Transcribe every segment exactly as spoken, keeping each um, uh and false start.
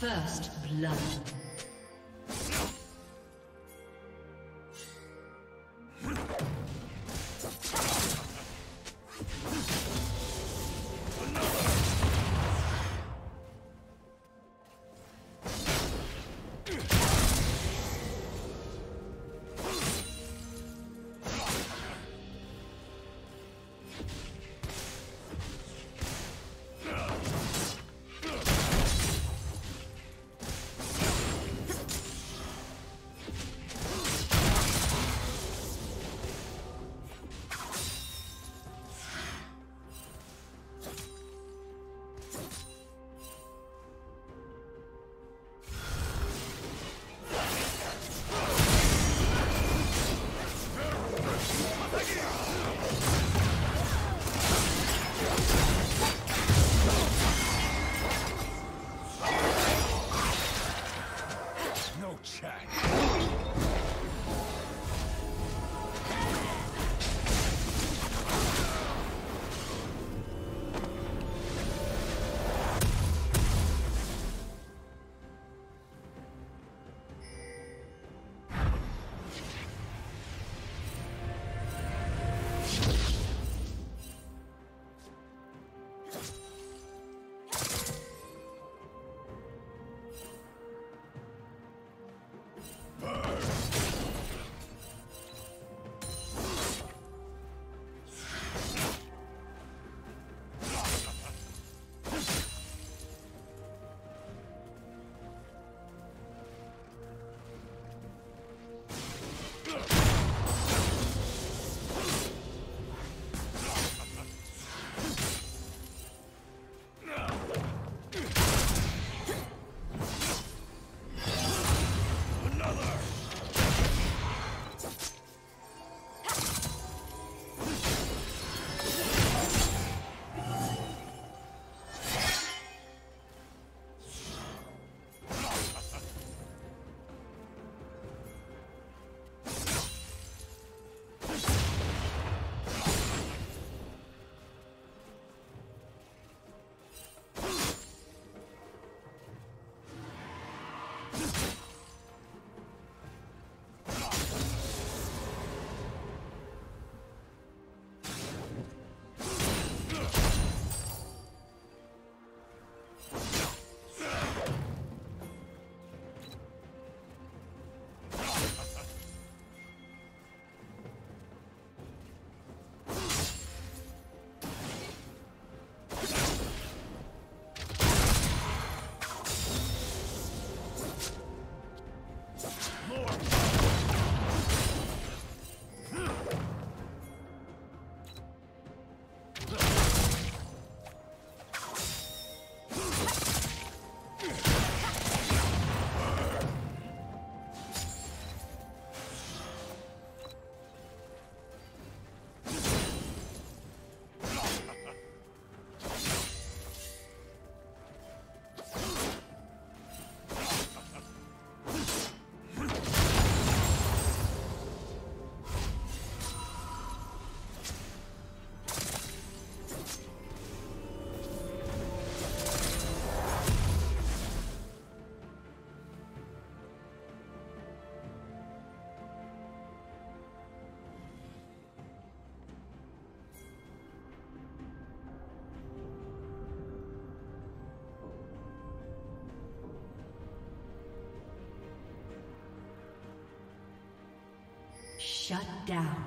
First blood. Shut down.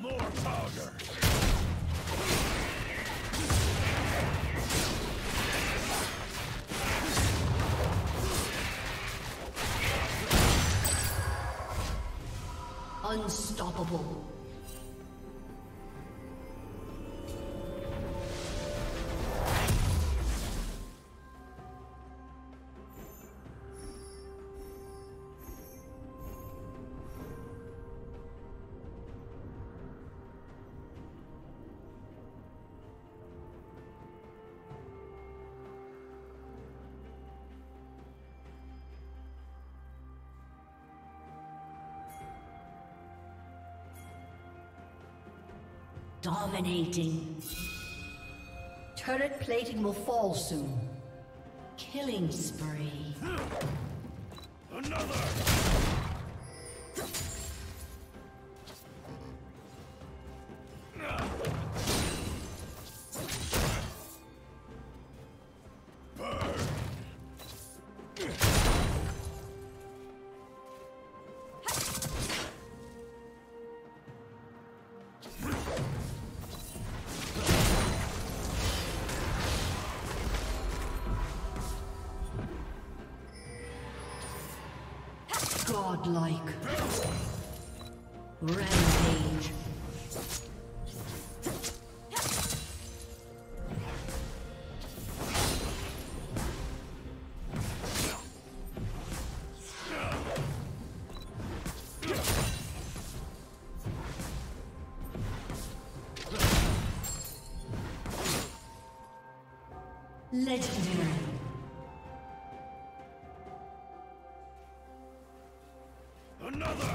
More powder! Unstoppable. Dominating. Turret plating will fall soon. Killing spree. Another! Godlike. Rampage. Legendary. Another!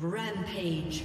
Rampage.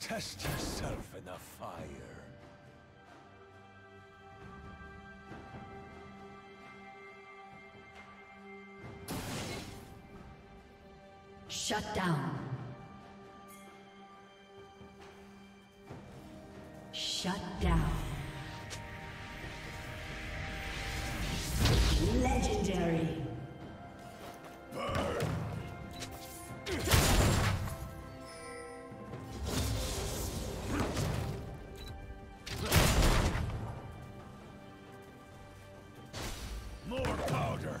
Test yourself in the fire. Shut down. Shut down. Legendary. More powder.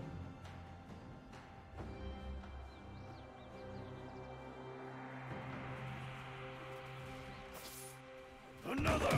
Another!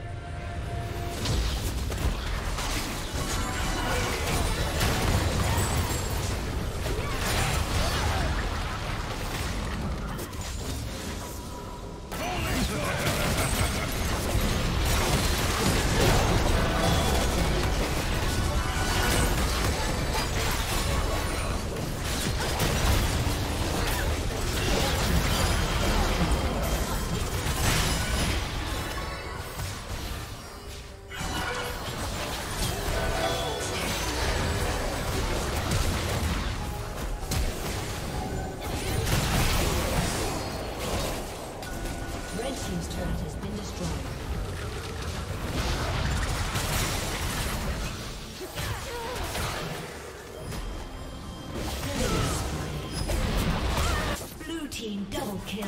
Kill.